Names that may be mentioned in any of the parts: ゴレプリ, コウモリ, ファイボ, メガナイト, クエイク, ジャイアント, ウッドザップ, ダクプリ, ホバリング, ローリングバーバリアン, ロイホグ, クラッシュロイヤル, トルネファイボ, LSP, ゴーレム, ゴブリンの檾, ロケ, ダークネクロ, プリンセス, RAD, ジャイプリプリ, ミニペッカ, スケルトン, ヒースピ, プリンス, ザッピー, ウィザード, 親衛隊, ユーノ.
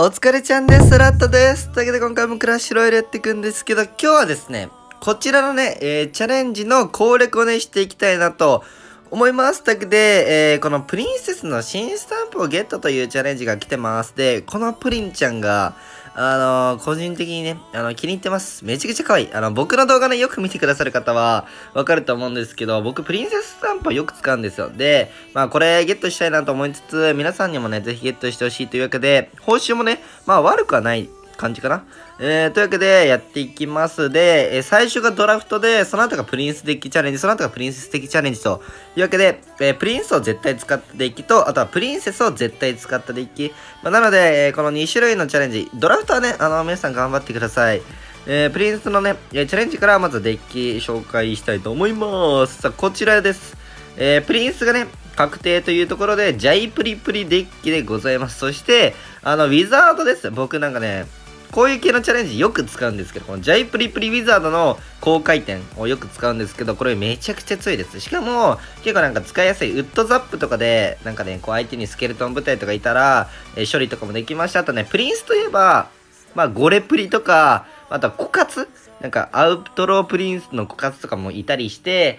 お疲れちゃんです。ラッドです。というわけで今回もクラッシュロイヤルやっていくんですけど、今日はですね、こちらのね、チャレンジの攻略をね、していきたいなと思います。というわけで、このプリンセスの新スタンプをゲットというチャレンジが来てます。で、このプリンちゃんが、個人的にね、気に入ってます。めちゃくちゃ可愛い。僕の動画ね、よく見てくださる方は、わかると思うんですけど、僕、プリンセススタンプをよく使うんですよ。で、まあ、これ、ゲットしたいなと思いつつ、皆さんにもね、ぜひゲットしてほしいというわけで、報酬もね、まあ、悪くはない感じかな。というわけで、やっていきます。で、最初がドラフトで、その後がプリンスデッキチャレンジ、その後がプリンセスデッキチャレンジというわけで、プリンスを絶対使ったデッキと、あとはプリンセスを絶対使ったデッキ。まあ、なので、この2種類のチャレンジ、ドラフトはね、皆さん頑張ってください。プリンスのね、チャレンジからまずデッキ紹介したいと思います。さあ、こちらです。プリンスがね、確定というところで、ジャイプリプリデッキでございます。そして、ウィザードです。僕なんかね、こういう系のチャレンジよく使うんですけど、このジャイプリプリウィザードの高回転をよく使うんですけど、これめちゃくちゃ強いです。しかも、結構なんか使いやすいウッドザップとかで、なんかね、こう相手にスケルトン部隊とかいたら、処理とかもできました。あとね、プリンスといえば、まあ、ゴレプリとか、あとは枯渇なんか、アウトロープリンスの枯渇とかもいたりして、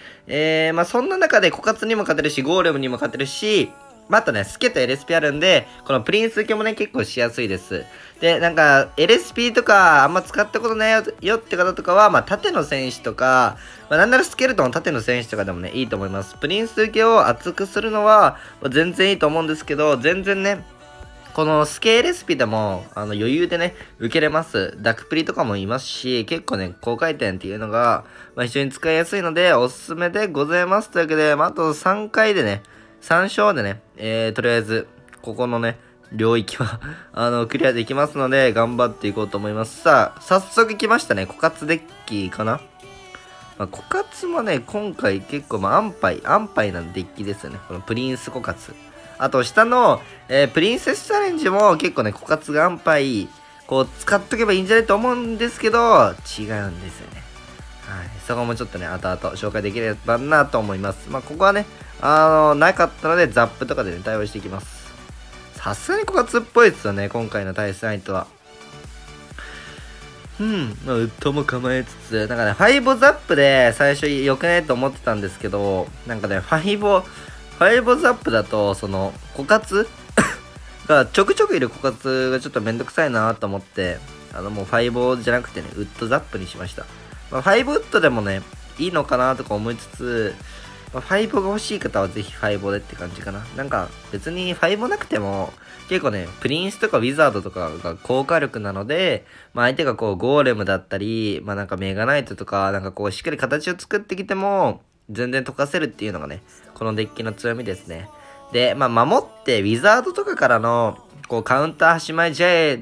まあ、そんな中で枯渇にも勝てるし、ゴーレムにも勝てるし、またね、スケと LSP あるんで、このプリンス受けもね、結構しやすいです。で、なんか、LSP とか、あんま使ったことないよって方とかは、まあ、縦の戦士とか、まあ、なんならスケルトン縦の戦士とかでもね、いいと思います。プリンス受けを厚くするのは、全然いいと思うんですけど、全然ね、このスケレシピでも余裕でね、受けれます。ダクプリとかもいますし、結構ね、高回転っていうのが、まあ、非常に使いやすいので、おすすめでございます。というわけで、まあ、あと3回でね、3勝でね、とりあえず、ここのね、領域は、クリアできますので、頑張っていこうと思います。さあ、早速来ましたね。枯渇デッキかな。まあ、枯渇もね、今回結構、まあ、安牌なデッキですよね。このプリンス枯渇。あと、下の、プリンセスチャレンジも結構ね、枯渇が安牌、こう、使っとけばいいんじゃないと思うんですけど、違うんですよね。はい。そこもちょっとね、後々紹介できればなと思います。まあ、ここはね、なかったので、ザップとかでね、対応していきます。さすがに枯渇っぽいですよね、今回の対戦相手は。うん、まあ、ウッドも構えつつ、なんかね、ファイボザップで最初良くないと思ってたんですけど、なんかね、ファイボザップだと、その、枯渇が、ちょくちょくいる枯渇がちょっとめんどくさいなと思って、もうファイボじゃなくてね、ウッドザップにしました。まあ、ファイボウッドでもね、いいのかなとか思いつつ、まあ、ファイボが欲しい方はぜひファイボでって感じかな。なんか、別にファイボなくても、結構ね、プリンスとかウィザードとかが高火力なので、まあ、相手がこう、ゴーレムだったり、まあ、なんかメガナイトとか、なんかこう、しっかり形を作ってきても、全然溶かせるっていうのがね、このデッキの強みですね。で、まあ、守って、ウィザードとかからの、こう、カウンター端前ジャ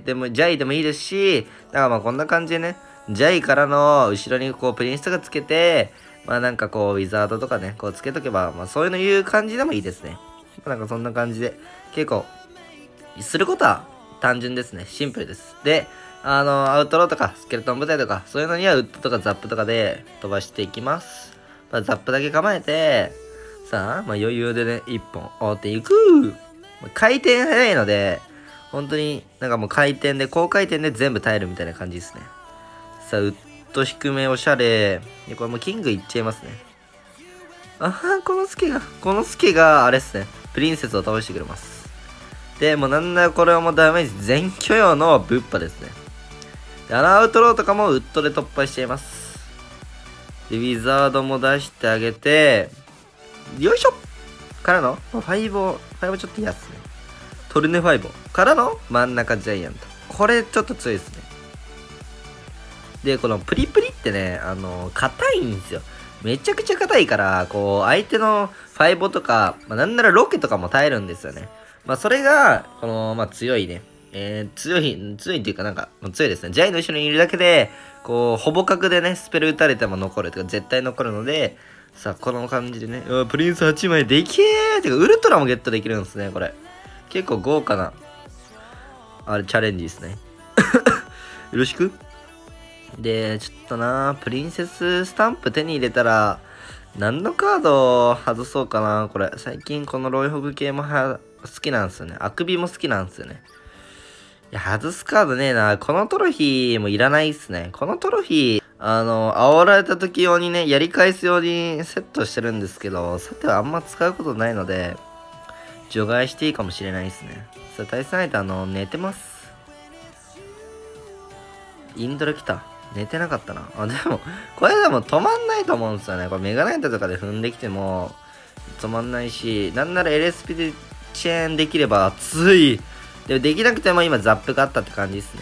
イでもいいですし、だからまあ、こんな感じでね、ジャイからの後ろにこう、プリンスとかつけて、まあ、なんかこう、ウィザードとかね、こう、つけとけば、まあ、そういうの言う感じでもいいですね。なんかそんな感じで、結構、することは単純ですね。シンプルです。で、アウトローとか、スケルトン部隊とか、そういうのにはウッドとかザップとかで飛ばしていきます。まあ、ザップだけ構えて、さあ、まあ、余裕でね、一本追っていく。回転早いので、本当になんかもう回転で、高回転で全部耐えるみたいな感じですね。さあ、ウッド低めおしゃれ。で、これもうキングいっちゃいますね。あは、このスケがあれっすね。プリンセスを倒してくれます。で、もうなんだこれはもうダメージ全許容のぶっぱですね。で、アウトローとかもウッドで突破しちゃいます。で、ウィザードも出してあげて、よいしょからの、ファイボちょっと嫌っすね。トルネファイボからの真ん中ジャイアント。これちょっと強いですね。で、このプリプリってね、硬いんですよ。めちゃくちゃ硬いから、こう、相手のファイボとか、まあ、なんならロケとかも耐えるんですよね。まあ、それが、この、まあ、強いね。強いっていうかなんか、強いですね。ジャイの後ろにいるだけで、こう、ほぼ角でね、スペル打たれても残るとか、絶対残るので、さあ、この感じでね、プリンス8枚できーってか、ウルトラもゲットできるんですね、これ。結構豪華な、あれ、チャレンジですね。よろしく。で、ちょっとな、プリンセススタンプ手に入れたら、何のカードを外そうかな、これ。最近このロイホグ系も好きなんですよね。あくびも好きなんですよね。いや、外すカードねえな。このトロフィーもいらないっすね。このトロフィー、煽られた時用にね、やり返すようにセットしてるんですけど、さてはあんま使うことないので、除外していいかもしれないですね。さあ、対戦相手寝てます。インドラ来た。寝てなかったな。あ、でも、これでも止まんないと思うんですよね。これメガナイトとかで踏んできても、止まんないし、なんなら LSP でチェーンできれば熱い。でもできなくても今ザップがあったって感じですね。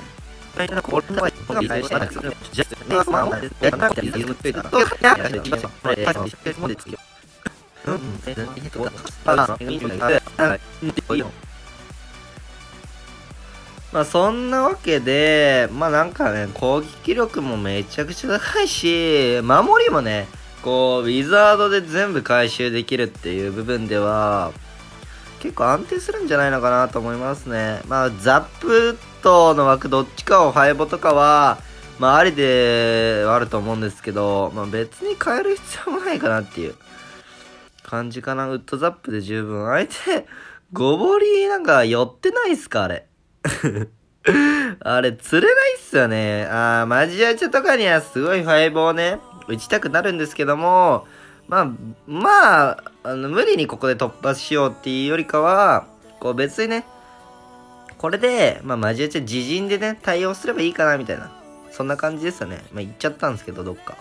まあそんなわけで、まあなんかね、攻撃力もめちゃくちゃ高いし、守りもね、こうウィザードで全部回収できるっていう部分では、結構安定するんじゃないのかなと思いますね。まあ、ザップとの枠どっちかをハイボとかは、まあ、ありではあると思うんですけど、まあ、別に変える必要もないかなっていう感じかな。ウッドザップで十分。相手、ゴボリなんか寄ってないっすかあれ。あれ、釣れないっすよね。あ、マジアチャとかにはすごいハイボをね、打ちたくなるんですけども、まあ、無理にここで突破しようっていうよりかは、こう別にね、これで、まあ、マジアチャ自陣でね、対応すればいいかな、みたいな。そんな感じですよね。まあ、言っちゃったんですけど、どっか。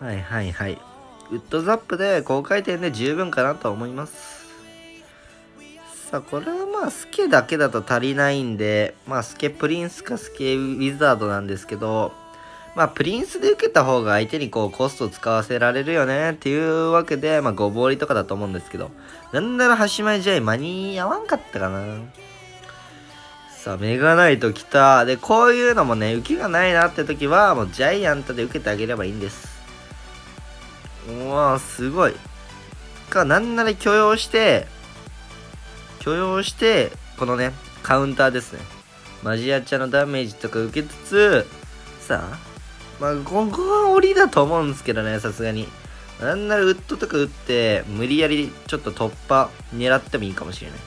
はいはいはい。ウッドザップで、高回転で十分かなと思います。さあ、これはまあ、スケだけだと足りないんで、まあ、スケプリンスかスケウィザードなんですけど、まあ、プリンスで受けた方が相手にこうコストを使わせられるよねっていうわけで、まあ、ごぼうりとかだと思うんですけど、なんなら端前じゃ間に合わんかったかな。さあ、メガナイト来た。で、こういうのもね、受けがないなって時は、もうジャイアントで受けてあげればいいんです。うわぁ、すごい。か、なんなら許容して、このね、カウンターですね。マジアチャのダメージとか受けつつ、さあ、まあ、ここは折りだと思うんですけどね、さすがに。なんならウッドとか打って、無理やりちょっと突破狙ってもいいかもしれない。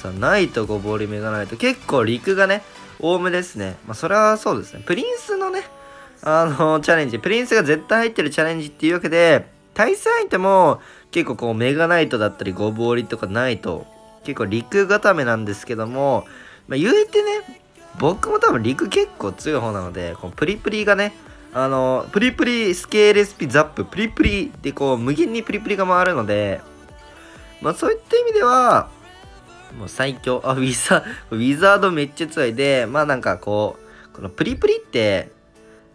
さあ、ナイト、ゴボリ、メガナイト。結構陸がね、多めですね。まあ、それはそうですね。プリンスのね、チャレンジ。プリンスが絶対入ってるチャレンジっていうわけで、対戦相手も結構こう、メガナイトだったり、ゴボリとかナイト、結構陸固めなんですけども、まあ、言うてね、僕も多分陸結構強い方なので、このプリプリがね、プリプリスケーレスピザップ、プリプリでこう無限にプリプリが回るので、まあそういった意味では、もう最強。あ、ウィザードめっちゃ強いで、まあなんかこう、このプリプリって、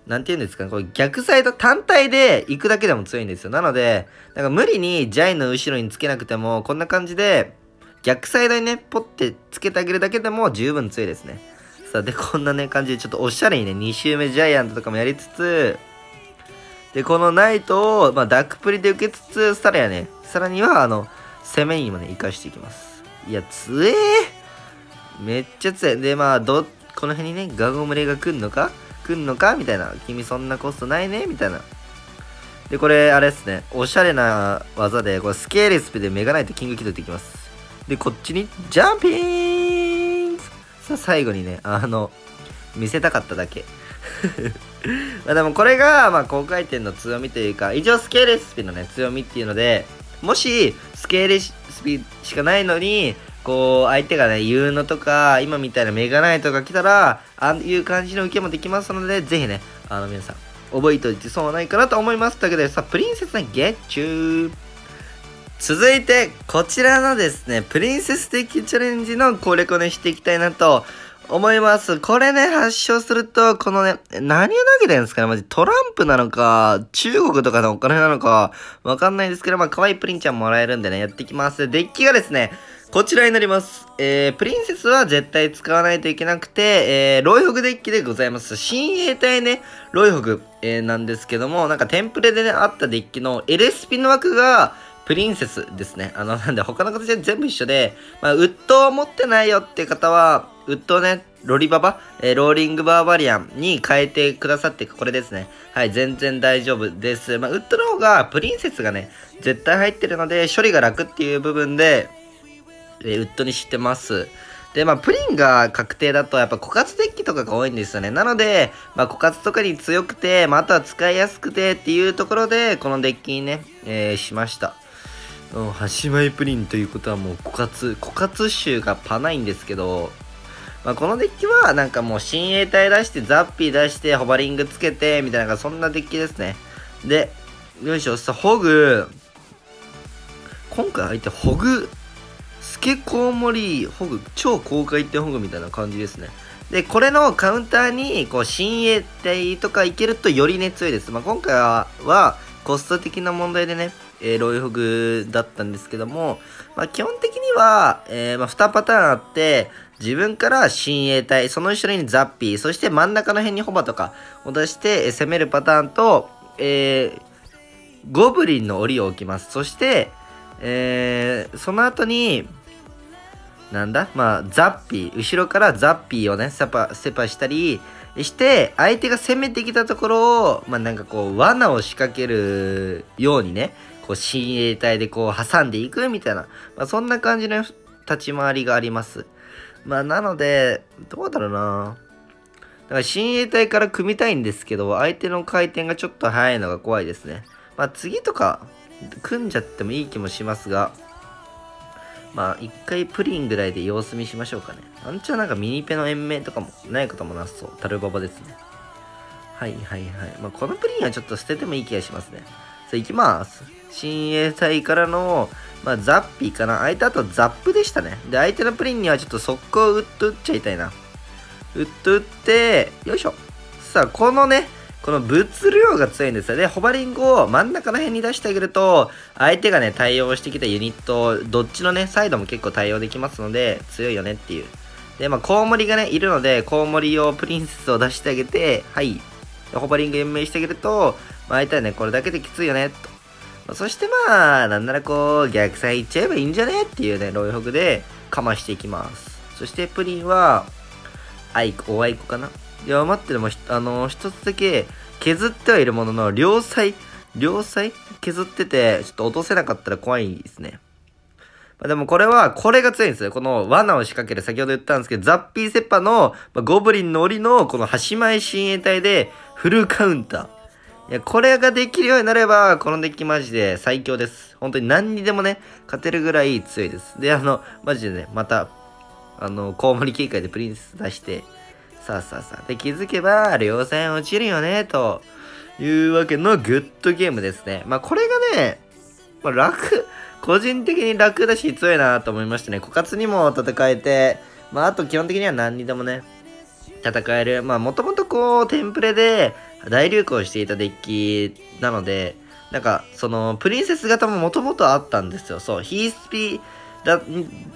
なんて言うんですかね、こう逆サイド単体で行くだけでも強いんですよ。なので、なんか無理にジャイの後ろにつけなくても、こんな感じで、逆サイドにね、ポッてつけてあげるだけでも十分強いですね。で、こんなね、感じで、ちょっとおしゃれにね、2周目ジャイアントとかもやりつつ、で、このナイトを、まあ、ダックプリで受けつつ、さらには、攻めにもね、活かしていきます。いや、強えめっちゃ強え。で、まあ、この辺にね、ガゴムレが来んのかみたいな。君そんなコストないねみたいな。で、これ、あれですね、おしゃれな技で、これ、スケーレスピでメガナイトキング起動できます。で、こっちに、ジャンピーンさあ最後にね、見せたかっただけ。まあでもこれが、まあ高回転の強みというか、一応スケーレスピのね、強みっていうので、もし、スケーレスピしかないのに、こう、相手がね、ユーノとか、今みたいなメガナイトが来たら、ああいう感じの受けもできますので、ぜひね、皆さん、覚えておいて損はないかなと思います。というわけで、さあ、プリンセスのゲッチュー。続いて、こちらのですね、プリンセス的チャレンジの攻略をね、していきたいなと思います。これね、発症すると、このね、何を投げてるんですかね、マジトランプなのか、中国とかのお金なのか、わかんないですけど、まあ、可愛いプリンちゃんもらえるんでね、やっていきます。デッキがですね、こちらになります。プリンセスは絶対使わないといけなくて、ロイホグデッキでございます。親衛隊ね、ロイホグ、なんですけども、なんかテンプレでね、あったデッキの LSP の枠が、プリンセスですね。なんで他の形で全部一緒で、まあ、ウッドを持ってないよって方は、ウッドをね、ローリングバーバリアンに変えてくださって、これですね。はい、全然大丈夫です。まあ、ウッドの方が、プリンセスがね、絶対入ってるので、処理が楽っていう部分で、ウッドにしてます。で、まあ、プリンが確定だとやっぱ枯渇デッキとかが多いんですよね。なので、まあ、枯渇とかに強くて、まあ、あとは使いやすくてっていうところで、このデッキにね、しました。8枚プリンということはもう枯渇臭がパないんですけど、まあ、このデッキはなんかもう親衛隊出して、ザッピー出して、ホバリングつけて、みたいな、そんなデッキですね。で、よいしょ、さ、ホグ、今回相手、ホグ、スケコウモリ、ホグ、超高回転ホグみたいな感じですね。で、これのカウンターに、こう、親衛隊とかいけるとよりね、強いです。まあ、今回はコスト的な問題でね、ロイホグだったんですけども、まあ、基本的には、まあ、2パターンあって、自分から親衛隊、その後ろにザッピー、そして真ん中の辺にホバとかを出して攻めるパターンと、ゴブリンの檻を置きます。そして、その後に、なんだまあ、ザッピー、後ろからザッピーをね、セパしたりして、相手が攻めてきたところを、まあ、なんかこう、罠を仕掛けるようにね、こう、親衛隊でこう、挟んでいくみたいな、まあ、そんな感じの立ち回りがあります。まあ、なので、どうだろうな。だから、親衛隊から組みたいんですけど、相手の回転がちょっと早いのが怖いですね。まあ、次とか、組んじゃってもいい気もしますが、まあ、一回プリンぐらいで様子見しましょうかね。なんちゃなんかミニペの延命とかもないこともなさそう。タルババですね。はいはいはい。まあ、このプリンはちょっと捨ててもいい気がしますね。さあ、行きます。親衛隊からの、まあ、ザッピーかな。相手あとザップでしたね。で、相手のプリンにはちょっと速攻ウッと打っちゃいたいな。ウッと打って、よいしょ。さあ、このね、この物量が強いんですよ。で、ホバリングを真ん中の辺に出してあげると、相手がね、対応してきたユニット、どっちのね、サイドも結構対応できますので、強いよねっていう。で、まあ、コウモリがね、いるので、コウモリ用プリンセスを出してあげて、はい。ホバリング延命してあげると、まあ、相手はね、これだけできついよね、と。そしてまあ、なんならこう、逆サイいっちゃえばいいんじゃねっていうね、ロイホグでかましていきます。そしてプリンは、アイコ、おアイコかな。いや、待ってでも、一つだけ削ってはいるものの、両サイ削ってて、ちょっと落とせなかったら怖いですね。まあ、でもこれは、これが強いんですよ。この罠を仕掛ける、先ほど言ったんですけど、ザッピーセッパの、まあ、ゴブリンの檻の、この端前親衛隊で、フルカウンター。いや、これができるようになれば、このデッキマジで最強です。本当に何にでもね、勝てるぐらい強いです。で、マジでね、また、コウモリ警戒でプリンセス出して、さあさあさあ、で、気づけば、両線落ちるよね、というわけのグッドゲームですね。まあ、これがね、まあ、個人的に楽だし、強いなと思いましたね。枯渇にも戦えて、まあ、あと基本的には何にでもね、戦える。まあ、もともとこう、テンプレで、大流行していたデッキなので、なんか、その、プリンセス型ももともとあったんですよ。そう、ヒースピ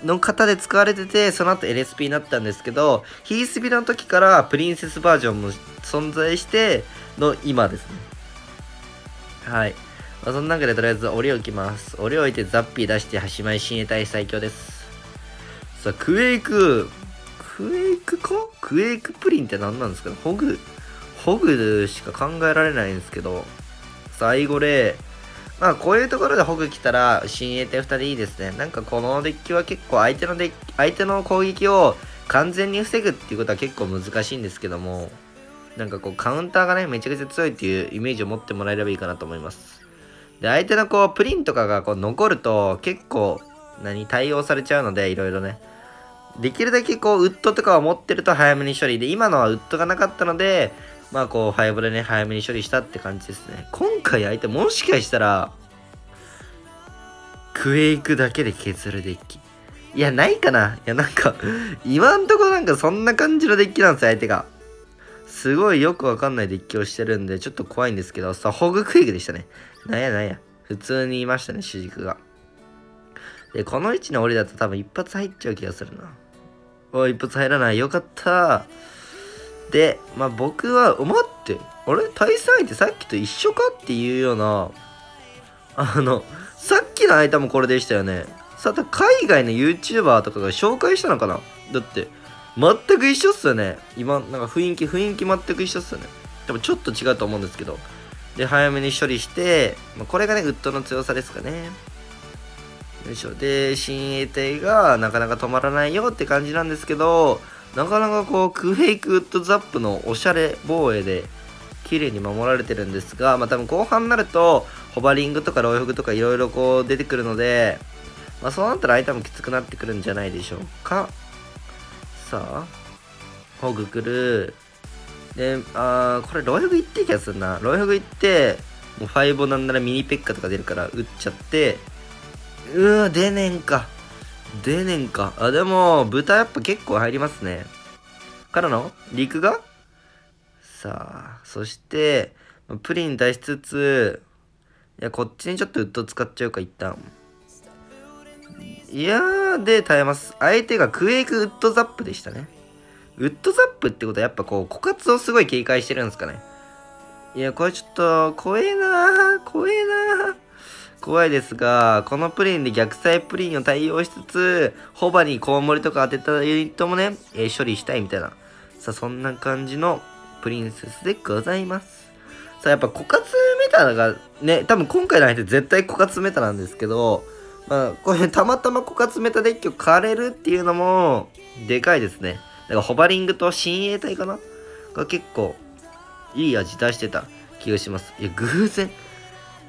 の方で使われてて、その後 LSP になったんですけど、ヒースピの時からプリンセスバージョンも存在しての今ですね。はい。まあ、その中でとりあえず檻を置きます。檻を置いてザッピー出して、端前親衛隊最強です。さあ、クエイクかクエイクプリンって何なんですかねホグしか考えられないんですけど。最後例。まあ、こういうところでホグ来たら、親衛隊2人いいですね。なんかこのデッキは結構相手の攻撃を完全に防ぐっていうことは結構難しいんですけども、なんかこうカウンターがね、めちゃくちゃ強いっていうイメージを持ってもらえればいいかなと思います。で、相手のこう、プリンとかがこう残ると、結構、対応されちゃうので、いろいろね。できるだけこう、ウッドとかを持ってると早めに処理で、今のはウッドがなかったので、まあこう、ファイブでね、早めに処理したって感じですね。今回相手、もしかしたら、クエイクだけで削るデッキ。いや、ないかな。いや、なんか、今んとこなんかそんな感じのデッキなんですよ、相手が。すごいよくわかんないデッキをしてるんで、ちょっと怖いんですけど、さ、ホグクエイクでしたね。なんやなんや。普通にいましたね、主軸が。で、この位置の檻だと多分一発入っちゃう気がするな。おい、一発入らない。よかった。で、まあ、僕は、待って、あれ対戦相手さっきと一緒かっていうような、さっきの相手もこれでしたよね。さて、海外の YouTuber とかが紹介したのかなだって、全く一緒っすよね。今、なんか雰囲気全く一緒っすよね。でもちょっと違うと思うんですけど。で、早めに処理して、まあ、これがね、ウッドの強さですかね。よいしょ。で、親衛隊がなかなか止まらないよって感じなんですけど、なかなかこう、クフェイクウッドザップのおしゃれ防衛で、綺麗に守られてるんですが、まあ多分後半になると、ホバリングとかロイフグとかいろいろこう出てくるので、まあそうなったら相手もきつくなってくるんじゃないでしょうか。さあ、ホグ来る。で、これロイフグ行って気がするな。ロイフグ行って、もうファイボなんならミニペッカとか出るから打っちゃって、出ねんか。出ねんか。あ、でも、豚やっぱ結構入りますね。からの陸がさあ、そして、プリン出しつつ、いや、こっちにちょっとウッド使っちゃうか、一旦。いやー、で、耐えます。相手がクエイクウッドザップでしたね。ウッドザップってことは、やっぱこう、枯渇をすごい警戒してるんですかね。いや、これちょっと、怖えなー、怖えなー。怖いですが、このプリンで逆サイプリンを対応しつつ、ホバにコウモリとか当てたユニットもね、処理したいみたいな。さあ、そんな感じのプリンセスでございます。さあ、やっぱ枯渇メタがね、多分今回の相手絶対枯渇メタなんですけど、まあ、これたまたま枯渇メタデッキを枯れるっていうのも、でかいですね。だからホバリングと親衛隊かなが結構、いい味出してた気がします。いや、偶然。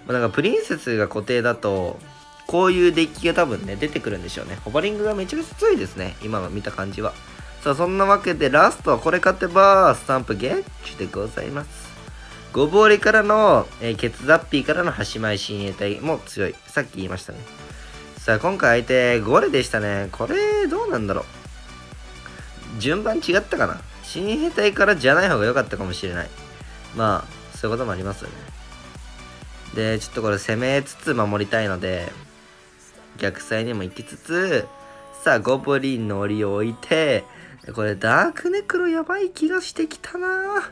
なんかプリンセスが固定だとこういうデッキが多分ね出てくるんでしょうね。ホバリングがめちゃくちゃ強いですね、今の見た感じは。さあ、そんなわけでラストはこれ勝てばスタンプゲッチでございます。ゴボリからの、ケツザッピーからの端前親衛隊も強い、さっき言いましたね。さあ、今回相手ゴレでしたね。これどうなんだろう、順番違ったかな。親衛隊からじゃない方が良かったかもしれない。まあそういうこともありますよね。で、ちょっとこれ攻めつつ守りたいので、逆サイにも行きつつ、さあ、ゴブリンの檻を置いて、これダークネクロやばい気がしてきたなぁ。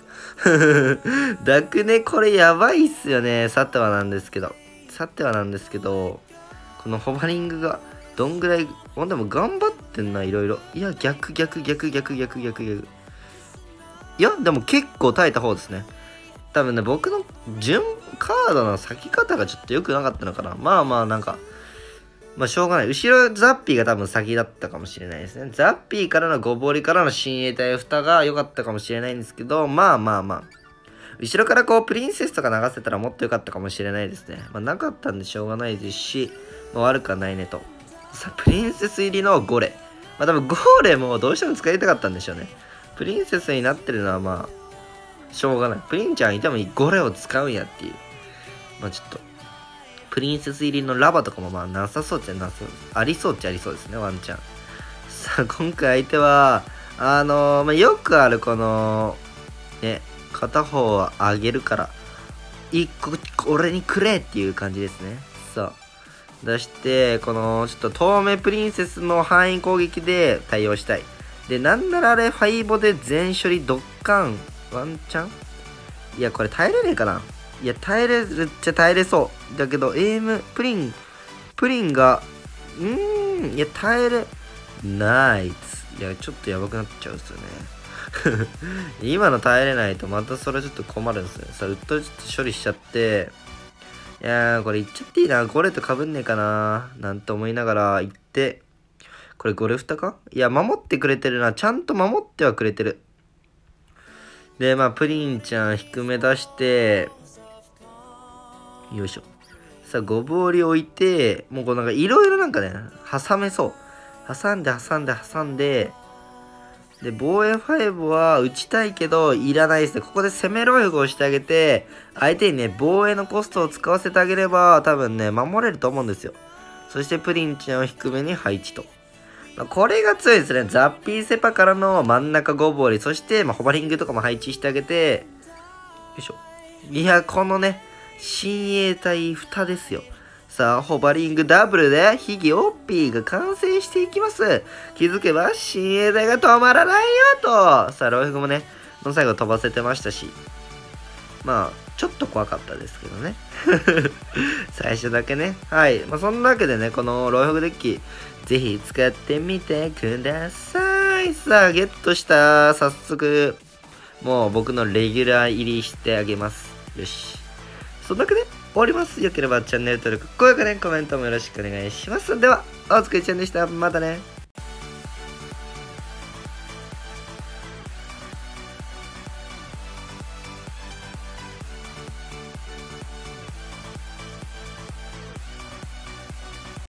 ダークネこれやばいっすよね。さてはなんですけど、このホバリングがどんぐらい、ほんでも頑張ってんな、いろいろ。いや、逆。いや、でも結構耐えた方ですね。多分ね、僕のカードの裂き方がちょっと良くなかったのかな。まあまあ、なんか、まあしょうがない。後ろザッピーが多分先だったかもしれないですね。ザッピーからのゴボリからの親衛隊蓋が良かったかもしれないんですけど、まあまあまあ。後ろからこう、プリンセスとか流せたらもっと良かったかもしれないですね。まあなかったんでしょうがないですし、まあ、悪くはないねと。さあ、プリンセス入りのゴレ。まあ多分ゴレもどうしても使いたかったんでしょうね。プリンセスになってるのはまあ、しょうがない。プリンちゃんいてもゴレを使うんやっていう。まあちょっと、プリンセス入りのラバとかもまあなさそうっちゃなさそう。ありそうっちゃありそうですね、ワンチャン。さあ、今回相手は、まあよくあるこの、ね、片方は上げるから、一個、俺にくれっていう感じですね。さあ、出して、この、ちょっと透明プリンセスの範囲攻撃で対応したい。で、なんならあれ、ファイボで全処理ドッカン、ワンチャン？いや、これ耐えれねえかな。いや、耐えれるっちゃ耐えれそう。だけど、エイム、プリンが、いや、耐えれ、ナイツ。いや、ちょっとやばくなっちゃうんですよね。今の耐えれないと、またそれちょっと困るんですよね。さあ、ウッドちょっと処理しちゃって、いやー、これいっちゃっていいな。ゴレとかぶんねえかな。なんて思いながら行って、これゴレフタか？いや、守ってくれてるな。ちゃんと守ってはくれてる。で、まあ、プリンちゃん低め出して、よいしょ。さあ、ゴブ折り置いて、もうこうなんかいろいろなんかね、挟めそう。挟んで、で、防衛5は打ちたいけど、いらないですね。ここで攻めロイフをしてあげて、相手にね、防衛のコストを使わせてあげれば、多分ね、守れると思うんですよ。そして、プリンちゃんを低めに配置と。これが強いですね。ザッピーセパからの真ん中ゴブ折り。そして、まあ、ホバリングとかも配置してあげて、よいしょ。いや、このね、親衛隊蓋ですよ。さあ、ホバリングダブルで、ヒギオッピーが完成していきます。気づけば、親衛隊が止まらないよと。さあ、ロイフグもね、最後飛ばせてましたし。まあ、ちょっと怖かったですけどね。最初だけね。はい。まあ、そんなわけでね、このロイフグデッキ、ぜひ使ってみてください。さあ、ゲットした。早速、もう僕のレギュラー入りしてあげます。よし。そんだけね。おります。よければチャンネル登録、高評価ね、コメントもよろしくお願いします。では、おつくりちゃんでした。またね。